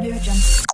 Audio Jungle.